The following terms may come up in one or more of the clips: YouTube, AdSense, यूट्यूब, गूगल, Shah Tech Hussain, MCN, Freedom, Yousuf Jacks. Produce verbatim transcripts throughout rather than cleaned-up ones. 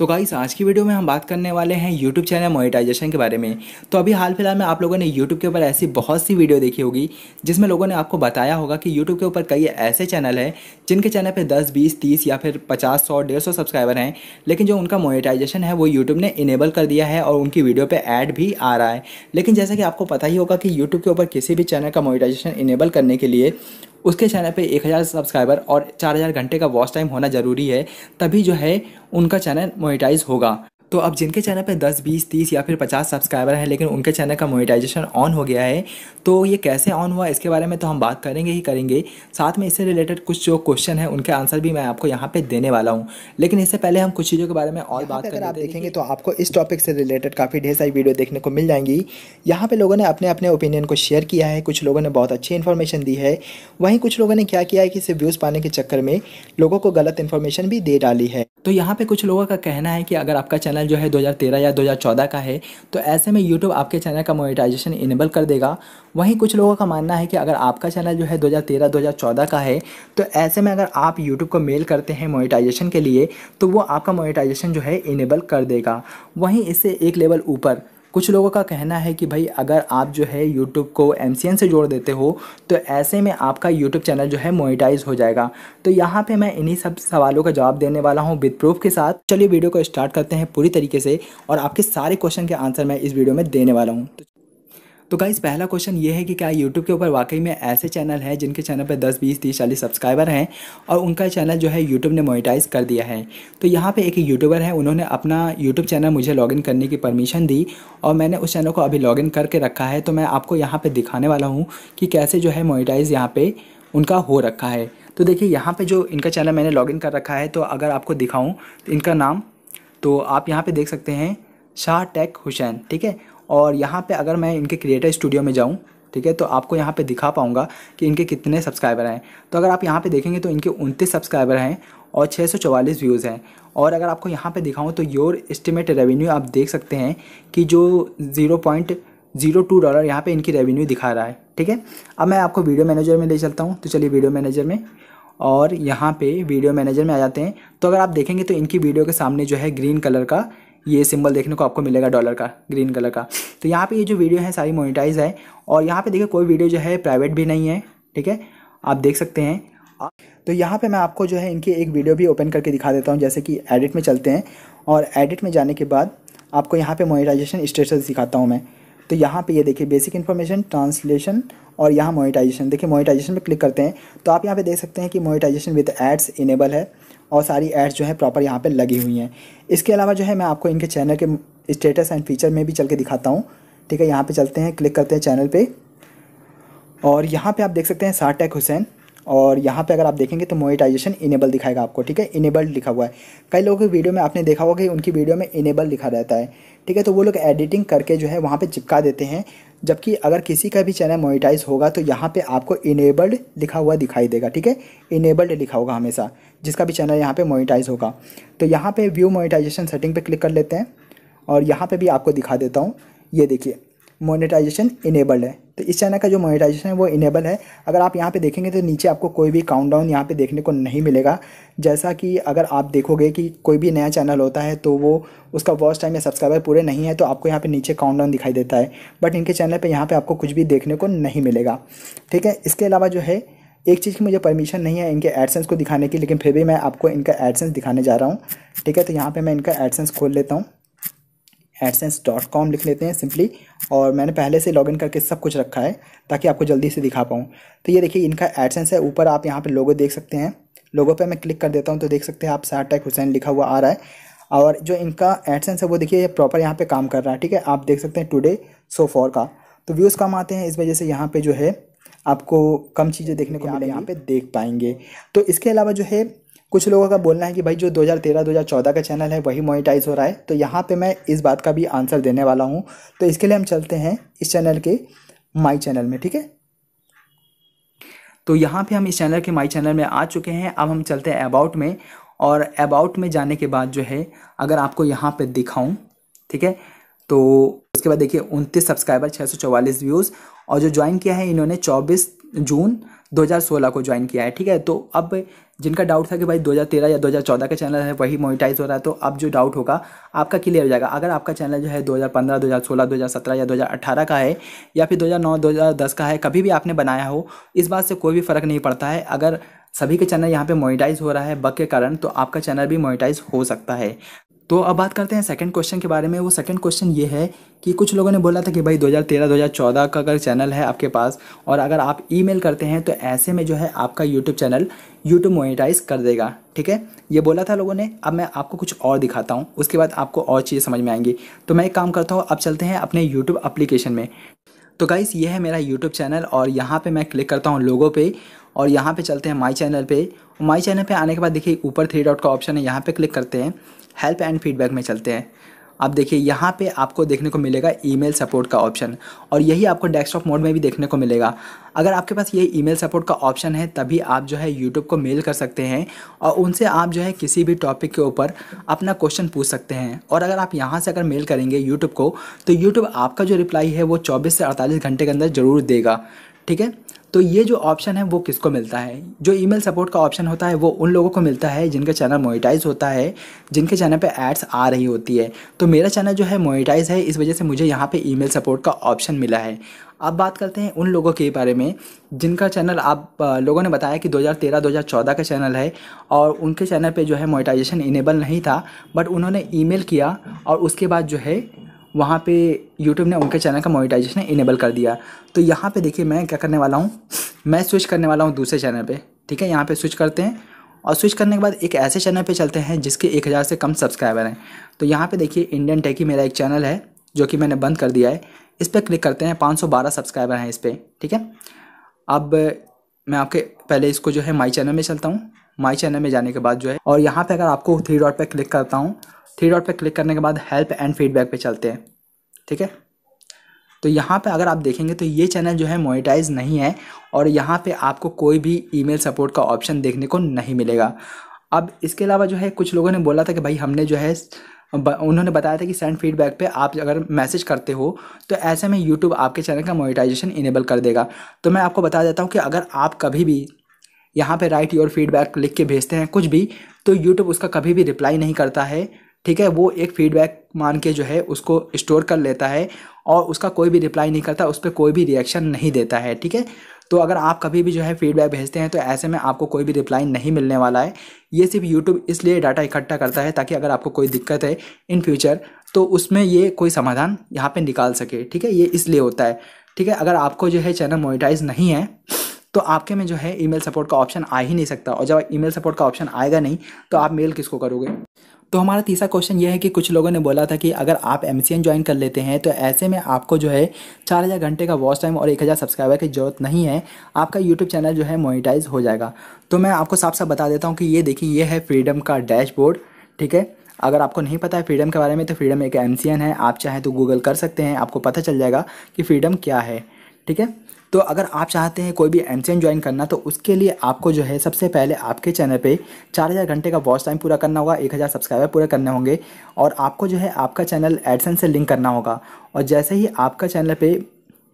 तो गाइस आज की वीडियो में हम बात करने वाले हैं YouTube चैनल मोनेटाइजेशन के बारे में। तो अभी हाल फिलहाल में आप लोगों ने YouTube के ऊपर ऐसी बहुत सी वीडियो देखी होगी जिसमें लोगों ने आपको बताया होगा कि YouTube के ऊपर कई ऐसे चैनल हैं जिनके चैनल पे दस बीस तीस या फिर पचास सौ डेढ़ सौ सब्सक्राइबर हैं, लेकिन जो उनका मोनेटाइजेशन है वो यूट्यूब ने इनेबल कर दिया है और उनकी वीडियो पर ऐड भी आ रहा है। लेकिन जैसा कि आपको पता ही होगा कि यूट्यूब के ऊपर किसी भी चैनल का मोनेटाइजेशन इनेबल करने के लिए उसके चैनल पे एक हज़ार सब्सक्राइबर और चार हज़ार घंटे का वॉच टाइम होना ज़रूरी है, तभी जो है उनका चैनल मोनेटाइज होगा। तो अब जिनके चैनल पे दस बीस तीस या फिर पचास सब्सक्राइबर है लेकिन उनके चैनल का मोनेटाइजेशन ऑन हो गया है, तो ये कैसे ऑन हुआ इसके बारे में तो हम बात करेंगे ही करेंगे। साथ में इससे रिलेटेड कुछ जो क्वेश्चन है उनके आंसर भी मैं आपको यहाँ पे देने वाला हूँ, लेकिन इससे पहले हम कुछ चीज़ों के बारे में और बात करेंगे। आप देखेंगे तो आपको इस टॉपिक से रिलेटेड काफ़ी ढेर सारी वीडियो देखने को मिल जाएंगी। यहाँ पर लोगों ने अपने अपने ओपिनियन को शेयर किया है, कुछ लोगों ने बहुत अच्छी इन्फॉर्मेशन दी है, वहीं कुछ लोगों ने क्या किया है कि सिर्फ व्यूज़ पाने के चक्कर में लोगों को गलत इन्फॉर्मेशन भी दे डाली है। तो यहाँ पे कुछ लोगों का कहना है कि अगर आपका चैनल जो है दो हज़ार तेरह या दो हज़ार चौदह का है तो ऐसे में YouTube आपके चैनल का मोनेटाइजेशन इनेबल कर देगा। वहीं कुछ लोगों का मानना है कि अगर आपका चैनल जो है दो हज़ार तेरह दो हज़ार चौदह का है तो ऐसे में अगर आप YouTube को मेल करते हैं मोनेटाइजेशन के लिए तो वो आपका मोनेटाइजेशन जो है इनेबल कर देगा। वहीं इससे एक लेवल ऊपर कुछ लोगों का कहना है कि भाई अगर आप जो है YouTube को एम सी एन से जोड़ देते हो तो ऐसे में आपका YouTube चैनल जो है मोनेटाइज हो जाएगा। तो यहाँ पे मैं इन्हीं सब सवालों का जवाब देने वाला हूँ विद प्रूफ के साथ। चलिए वीडियो को स्टार्ट करते हैं पूरी तरीके से और आपके सारे क्वेश्चन के आंसर मैं इस वीडियो में देने वाला हूँ। तो गाइस पहला क्वेश्चन ये है कि क्या YouTube के ऊपर वाकई में ऐसे चैनल हैं जिनके चैनल पर दस बीस तीस चालीस सब्सक्राइबर हैं और उनका चैनल जो है YouTube ने मोनेटाइज कर दिया है। तो यहाँ पे एक यूट्यूबर हैं, उन्होंने अपना YouTube चैनल मुझे लॉगिन करने की परमिशन दी और मैंने उस चैनल को अभी लॉगिन करके रखा है। तो मैं आपको यहाँ पर दिखाने वाला हूँ कि कैसे जो है मोनेटाइज यहाँ पर उनका हो रखा है। तो देखिए यहाँ पर जो इनका चैनल मैंने लॉगिन कर रखा है, तो अगर आपको दिखाऊँ तो इनका नाम तो आप यहाँ पर देख सकते हैं शाह टेक हुसैन, ठीक है। और यहाँ पे अगर मैं इनके क्रिएटर स्टूडियो में जाऊँ, ठीक है, तो आपको यहाँ पे दिखा पाऊँगा कि इनके कितने सब्सक्राइबर हैं। तो अगर आप यहाँ पे देखेंगे तो इनके उनतीस सब्सक्राइबर हैं और छः सौ चौवालीस व्यूज़ हैं। और अगर आपको यहाँ पे दिखाऊँ तो योर एस्टिमेटेड रेवेन्यू आप देख सकते हैं कि जो zero point zero two dollar यहाँ पर इनकी रेवेन्यू दिखा रहा है, ठीक है। अब मैं आपको वीडियो मैनेजर में ले चलता हूँ, तो चलिए वीडियो मैनेजर में, और यहाँ पर वीडियो मैनेजर में आ जाते हैं। तो अगर आप देखेंगे तो इनकी वीडियो के सामने जो है ग्रीन कलर का ये सिंबल देखने को आपको मिलेगा, डॉलर का, ग्रीन कलर का। तो यहाँ पे ये जो वीडियो है सारी मोनेटाइज है और यहाँ पे देखिए कोई वीडियो जो है प्राइवेट भी नहीं है, ठीक है, आप देख सकते हैं। तो यहाँ पे मैं आपको जो है इनकी एक वीडियो भी ओपन करके दिखा देता हूँ। जैसे कि एडिट में चलते हैं और एडिट में जाने के बाद आपको यहाँ पर मोनेटाइजेशन स्टेटस दिखाता हूँ मैं। तो यहाँ पे ये देखिए बेसिक इन्फॉर्मेशन, ट्रांसलेशन और यहाँ मोनेटाइजेशन। देखिए मोनेटाइजेशन पे क्लिक करते हैं तो आप यहाँ पे देख सकते हैं कि मोनेटाइजेशन विद एड्स इनेबल है और सारी एड्स जो है प्रॉपर यहाँ पे लगी हुई हैं। इसके अलावा जो है मैं आपको इनके चैनल के स्टेटस एंड फीचर में भी चल के दिखाता हूँ, ठीक है। यहाँ पर चलते हैं, क्लिक करते हैं चैनल पर और यहाँ पर आप देख सकते हैं शाह टेक हुसैन, और यहाँ पे अगर आप देखेंगे तो मोनेटाइजेशन इनेबल दिखाएगा आपको, ठीक है। इनेबल्ड लिखा हुआ है, कई लोगों की वीडियो में आपने देखा होगा कि उनकी वीडियो में इनेबल लिखा रहता है, ठीक है। तो वो लोग एडिटिंग करके जो है वहाँ पे चिपका देते हैं, जबकि अगर किसी का भी चैनल मोनेटाइज होगा तो यहाँ पे आपको इनेबल्ड लिखा हुआ दिखाई देगा, ठीक है। इनेबल्ड लिखा होगा हमेशा जिसका भी चैनल यहाँ पर मोनेटाइज होगा। तो यहाँ पर व्यू मोनेटाइजेशन सेटिंग पर क्लिक कर लेते हैं और यहाँ पर भी आपको दिखा देता हूँ। ये देखिए मोनेटाइजेशन इनेबल्ड है, तो इस चैनल का जो मोनेटाइजेशन है वो इनेबल है। अगर आप यहाँ पे देखेंगे तो नीचे आपको कोई भी काउंटडाउन यहाँ पे देखने को नहीं मिलेगा, जैसा कि अगर आप देखोगे कि कोई भी नया चैनल होता है तो वो उसका वॉच टाइम या सब्सक्राइबर पूरे नहीं है तो आपको यहाँ पे नीचे काउंटडाउन दिखाई देता है, बट इनके चैनल पर यहाँ पर आपको कुछ भी देखने को नहीं मिलेगा, ठीक है। इसके अलावा जो है एक चीज़ की मुझे परमिशन नहीं है इनके एडसेंस को दिखाने की, लेकिन फिर भी मैं आपको इनका एडसेंस दिखाने जा रहा हूँ, ठीक है। तो यहाँ पर मैं इनका एडसेंस खोल लेता हूँ, एडसेंस डॉट कॉम लिख लेते हैं सिंपली, और मैंने पहले से लॉगिन करके सब कुछ रखा है ताकि आपको जल्दी से दिखा पाऊँ। तो ये देखिए इनका एडसेंस है, ऊपर आप यहाँ पे लोगो देख सकते हैं, लोगो पे मैं क्लिक कर देता हूँ तो देख सकते हैं आप शाह टेक हुसैन लिखा हुआ आ रहा है। और जो इनका एडसेंस है वो देखिए प्रॉपर यहाँ पर काम कर रहा है, ठीक है। आप देख सकते हैं टुडे सो फॉर का, तो व्यूज़ कम आते हैं इस वजह से यहाँ पर जो है आपको कम चीज़ें देखने को आप यहाँ पर देख पाएंगे। तो इसके अलावा जो है कुछ लोगों का बोलना है कि भाई जो दो हज़ार तेरह दो हज़ार चौदह का चैनल है वही मोनेटाइज हो रहा है, तो यहाँ पे मैं इस बात का भी आंसर देने वाला हूँ। तो इसके लिए हम चलते हैं इस चैनल के माई चैनल में, ठीक है। तो यहाँ पे हम इस चैनल के माई चैनल में आ चुके हैं। अब हम चलते हैं अबाउट में, और अबाउट में जाने के बाद जो है अगर आपको यहाँ पर दिखाऊँ, ठीक है, तो उसके बाद देखिए उनतीस सब्सक्राइबर, छः सौ चौवालीस व्यूज़, और जो ज्वाइन किया है इन्होंने चौबीस जून दो हज़ार सोलह को ज्वाइन किया है, ठीक है। तो अब जिनका डाउट था कि भाई दो हज़ार तेरह या दो हज़ार चौदह का चैनल है वही मोनेटाइज हो रहा है, तो अब जो डाउट होगा आपका क्लियर हो जाएगा। अगर आपका चैनल जो है दो हज़ार पंद्रह, दो हज़ार सोलह, दो हज़ार सत्रह या दो हज़ार अठारह का है या फिर दो हज़ार नौ, दो हज़ार दस का है, कभी भी आपने बनाया हो, इस बात से कोई भी फ़र्क नहीं पड़ता है। अगर सभी के चैनल यहाँ पे मोनेटाइज हो रहा है बग के कारण, तो आपका चैनल भी मोनेटाइज हो सकता है। तो अब बात करते हैं सेकंड क्वेश्चन के बारे में। वो सेकंड क्वेश्चन ये है कि कुछ लोगों ने बोला था कि भाई दो हज़ार तेरह दो हज़ार चौदह का अगर चैनल है आपके पास और अगर आप ईमेल करते हैं तो ऐसे में जो है आपका यूट्यूब चैनल यूट्यूब मोनेटाइज कर देगा, ठीक है। ये बोला था लोगों ने। अब मैं आपको कुछ और दिखाता हूँ, उसके बाद आपको और चीज़ें समझ में आएंगी। तो मैं एक काम करता हूँ, अब चलते हैं अपने यूट्यूब एप्लीकेशन में। तो गाइस ये है मेरा यूट्यूब चैनल और यहाँ पे मैं क्लिक करता हूँ लोगो पे और यहाँ पे चलते हैं माय चैनल पे। माय चैनल पे आने के बाद देखिए ऊपर थ्री डॉट का ऑप्शन है, यहाँ पे क्लिक करते हैं, हेल्प एंड फीडबैक में चलते हैं। अब देखिए यहाँ पे आपको देखने को मिलेगा ईमेल सपोर्ट का ऑप्शन और यही आपको डेस्कटॉप मोड में भी देखने को मिलेगा। अगर आपके पास ये ईमेल सपोर्ट का ऑप्शन है तभी आप जो है यूट्यूब को मेल कर सकते हैं और उनसे आप जो है किसी भी टॉपिक के ऊपर अपना क्वेश्चन पूछ सकते हैं। और अगर आप यहाँ से अगर मेल करेंगे यूट्यूब को तो यूट्यूब आपका जो रिप्लाई है वो चौबीस से अड़तालीस घंटे के अंदर ज़रूर देगा, ठीक है। तो ये जो ऑप्शन है वो किसको मिलता है? जो ईमेल सपोर्ट का ऑप्शन होता है वो उन लोगों को मिलता है जिनका चैनल मोनेटाइज होता है, जिनके चैनल पे एड्स आ रही होती है। तो मेरा चैनल जो है मोनेटाइज है, इस वजह से मुझे यहाँ पे ईमेल सपोर्ट का ऑप्शन मिला है। अब बात करते हैं उन लोगों के बारे में जिनका चैनल आप लोगों ने बताया कि दो हज़ार तेरह दो हज़ार चौदह का चैनल है और उनके चैनल पर जो है मोनेटाइजेशन इनेबल नहीं था, बट उन्होंने ईमेल किया और उसके बाद जो है वहाँ पे YouTube ने उनके चैनल का मोनेटाइजेशन इनेबल कर दिया। तो यहाँ पे देखिए मैं क्या करने वाला हूँ, मैं स्विच करने वाला हूँ दूसरे चैनल पे, ठीक है। यहाँ पे स्विच करते हैं और स्विच करने के बाद एक ऐसे चैनल पे चलते हैं जिसके एक हज़ार से कम सब्सक्राइबर हैं। तो यहाँ पे देखिए इंडियन टेकी मेरा एक चैनल है जो कि मैंने बंद कर दिया है, इस पर क्लिक करते हैं। पाँच सौ बारह सब्सक्राइबर हैं इस पर, ठीक है। अब मैं आपके पहले इसको जो है माई चैनल में चलता हूँ। माई चैनल में जाने के बाद जो है और यहाँ पर अगर आपको थ्री डॉट पर क्लिक करता हूँ, थ्री डॉट पे क्लिक करने के बाद हेल्प एंड फीडबैक पे चलते हैं, ठीक है। तो यहाँ पे अगर आप देखेंगे तो ये चैनल जो है मोनेटाइज नहीं है और यहाँ पे आपको कोई भी ईमेल सपोर्ट का ऑप्शन देखने को नहीं मिलेगा। अब इसके अलावा जो है कुछ लोगों ने बोला था कि भाई हमने जो है उन्होंने बताया था कि सेंड फीडबैक पे आप अगर मैसेज करते हो तो ऐसे में यूट्यूब आपके चैनल का मोनेटाइजेशन इनेबल कर देगा। तो मैं आपको बता देता हूँ कि अगर आप कभी भी यहाँ पर राइट योर फीडबैक लिख के भेजते हैं कुछ भी तो यूट्यूब उसका कभी भी रिप्लाई नहीं करता है, ठीक है। वो एक फीडबैक मान के जो है उसको स्टोर कर लेता है और उसका कोई भी रिप्लाई नहीं करता, उस पर कोई भी रिएक्शन नहीं देता है, ठीक है। तो अगर आप कभी भी जो है फीडबैक भेजते हैं तो ऐसे में आपको कोई भी रिप्लाई नहीं मिलने वाला है। ये सिर्फ यूट्यूब इसलिए डाटा इकट्ठा करता है ताकि अगर आपको कोई दिक्कत है इन फ्यूचर तो उसमें ये कोई समाधान यहाँ पर निकाल सके, ठीक है। ये इसलिए होता है, ठीक है। अगर आपको जो है चैनल मोनेटाइज नहीं है तो आपके में जो है ईमेल सपोर्ट का ऑप्शन आ ही नहीं सकता और जब ईमेल सपोर्ट का ऑप्शन आएगा नहीं तो आप मेल किसको करोगे? तो हमारा तीसरा क्वेश्चन ये है कि कुछ लोगों ने बोला था कि अगर आप एम सी एन ज्वाइन कर लेते हैं तो ऐसे में आपको जो है चार हज़ार घंटे का वॉच टाइम और एक हज़ार सब्सक्राइबर की जरूरत नहीं है, आपका यूट्यूब चैनल जो है मोनेटाइज हो जाएगा। तो मैं आपको साफ साफ बता देता हूँ कि ये देखिए ये है फ्रीडम का डैशबोर्ड, ठीक है। अगर आपको नहीं पता है फ्रीडम के बारे में तो फ्रीडम एक एम सी एन है, आप चाहें तो गूगल कर सकते हैं, आपको पता चल जाएगा कि फ्रीडम क्या है, ठीक है। तो अगर आप चाहते हैं कोई भी एम सी एन ज्वाइन करना तो उसके लिए आपको जो है सबसे पहले आपके चैनल पे चार हज़ार घंटे का वॉच टाइम पूरा करना होगा, एक हज़ार सब्सक्राइबर पूरे करने होंगे और आपको जो है आपका चैनल एडसेंस से लिंक करना होगा। और जैसे ही आपका चैनल पे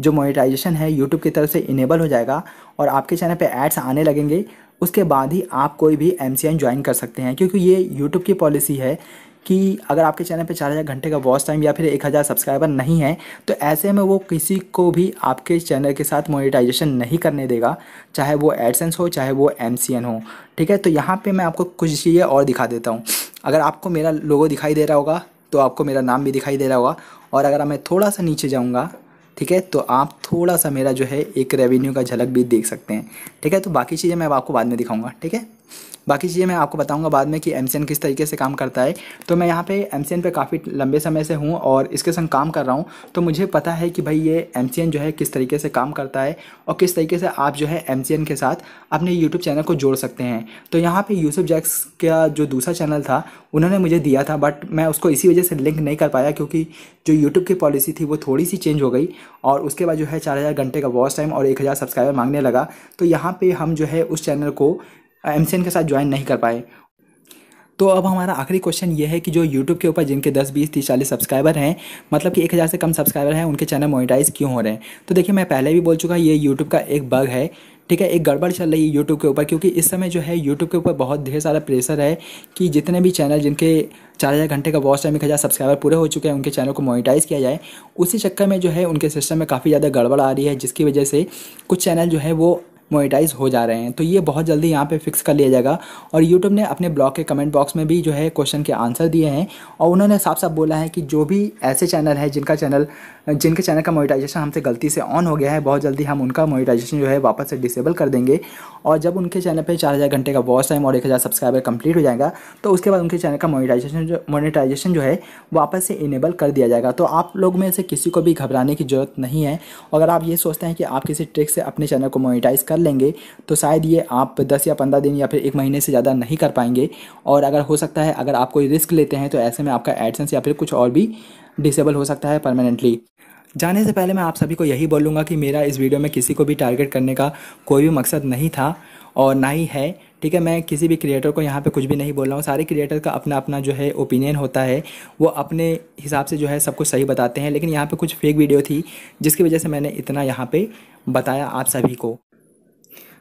जो मोनेटाइजेशन है यूट्यूब की तरफ से इनेबल हो जाएगा और आपके चैनल पे एड्स आने लगेंगे, उसके बाद ही आप कोई भी एम सी एन ज्वाइन कर सकते हैं। क्योंकि ये यूट्यूब की पॉलिसी है कि अगर आपके चैनल पे चार हज़ार घंटे का वॉच टाइम या फिर एक हज़ार सब्सक्राइबर नहीं है तो ऐसे में वो किसी को भी आपके चैनल के साथ मोनेटाइजेशन नहीं करने देगा, चाहे वो एडसेंस हो चाहे वो एम सी एन हो, ठीक है। तो यहाँ पे मैं आपको कुछ चीज़ें और दिखा देता हूँ। अगर आपको मेरा लोगो दिखाई दे रहा होगा तो आपको मेरा नाम भी दिखाई दे रहा होगा और अगर मैं थोड़ा सा नीचे जाऊँगा, ठीक है, तो आप थोड़ा सा मेरा जो है एक रेवेन्यू का झलक भी देख सकते हैं, ठीक है। तो बाकी चीज़ें मैं आपको बाद में दिखाऊँगा, ठीक है। बाकी चीज़ें मैं आपको बताऊंगा बाद में कि एम सी एन किस तरीके से काम करता है। तो मैं यहाँ पे एम सी एन पे काफ़ी लंबे समय से हूँ और इसके संग काम कर रहा हूँ तो मुझे पता है कि भाई ये एम सी एन जो है किस तरीके से काम करता है और किस तरीके से आप जो है एम सी एन के साथ अपने यूट्यूब चैनल को जोड़ सकते हैं। तो यहाँ पे यूसुफ जैक्स का जो दूसरा चैनल था उन्होंने मुझे दिया था बट मैं उसको इसी वजह से लिंक नहीं कर पाया क्योंकि जो यूट्यूब की पॉलिसी थी वो थोड़ी सी चेंज हो गई और उसके बाद जो है चार हज़ार घंटे का वॉच टाइम और एक हज़ार सब्सक्राइबर मांगने लगा। तो यहाँ पे हम जो है उस चैनल को एम सी एन के साथ ज्वाइन नहीं कर पाए। तो अब हमारा आखिरी क्वेश्चन ये है कि जो YouTube के ऊपर जिनके दस, बीस, तीस, चालीस सब्सक्राइबर हैं, मतलब कि एक हज़ार से कम सब्सक्राइबर हैं, उनके चैनल मोनेटाइज क्यों हो रहे हैं? तो देखिए मैं पहले भी बोल चुका, ये YouTube का एक बग है, ठीक है, एक गड़बड़ चल रही है यूट्यूब के ऊपर, क्योंकि इस समय जो है यूट्यूब के ऊपर बहुत ढेर सारा प्रेशर है कि जितने भी चैनल जिनके चार हज़ार घंटे का वॉच टाइम, एक हज़ार सब्सक्राइबर पूरे हो चुके हैं, उनके चैनल को मोनेटाइज किया जाए। उसी चक्कर में जो है उनके सिस्टम में काफ़ी ज़्यादा गड़बड़ आ रही है, जिसकी वजह से कुछ चैनल जो है वो मोनेटाइज हो जा रहे हैं। तो ये बहुत जल्दी यहाँ पे फिक्स कर लिया जाएगा। और यूट्यूब ने अपने ब्लॉग के कमेंट बॉक्स में भी जो है क्वेश्चन के आंसर दिए हैं, और उन्होंने साफ साफ बोला है कि जो भी ऐसे चैनल है जिनका चैनल जिनके चैनल का मोनेटाइजेशन हमसे गलती से ऑन हो गया है, बहुत जल्दी हम उनका मोनेटाइजेशन जो है वापस से डिसेबल कर देंगे। और जब उनके चैनल पर चार हज़ार घंटे का वॉच टाइम और एक हज़ार सब्सक्राइबर कंप्लीट हो जाएगा, तो उसके बाद उनके चैनल का मोनेटाइजेशन जो मोनेटाइजेशन जो है वापस से इनेबल कर दिया जाएगा। तो आप लोग में से किसी को भी घबराने की ज़रूरत नहीं है। अगर आप ये सोचते हैं कि आप किसी ट्रिक से अपने चैनल को मोनेटाइज कर लेंगे, तो शायद ये आप दस या पंद्रह दिन या फिर एक महीने से ज़्यादा नहीं कर पाएंगे। और अगर हो सकता है, अगर आप कोई रिस्क लेते हैं, तो ऐसे में आपका एडसेंस या फिर कुछ और भी डिसेबल हो सकता है परमानेंटली। जाने से पहले मैं आप सभी को यही बोलूँगा कि मेरा इस वीडियो में किसी को भी टारगेट करने का कोई भी मकसद नहीं था और ना ही है। ठीक है, मैं किसी भी क्रिएटर को यहाँ पे कुछ भी नहीं बोल रहा हूँ। सारे क्रिएटर का अपना अपना जो है ओपिनियन होता है, वो अपने हिसाब से जो है सब कुछ सही बताते हैं। लेकिन यहाँ पे कुछ फेक वीडियो थी, जिसकी वजह से मैंने इतना यहाँ पे बताया आप सभी को।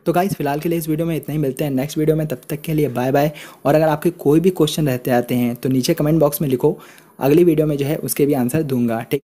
तो गाइस, फिलहाल के लिए इस वीडियो में इतना ही, मिलते हैं नेक्स्ट वीडियो में, तब तक के लिए बाय बाय। और अगर आपके कोई भी क्वेश्चन रहते आते हैं तो नीचे कमेंट बॉक्स में लिखो, अगली वीडियो में जो है उसके भी आंसर दूंगा। ठीक।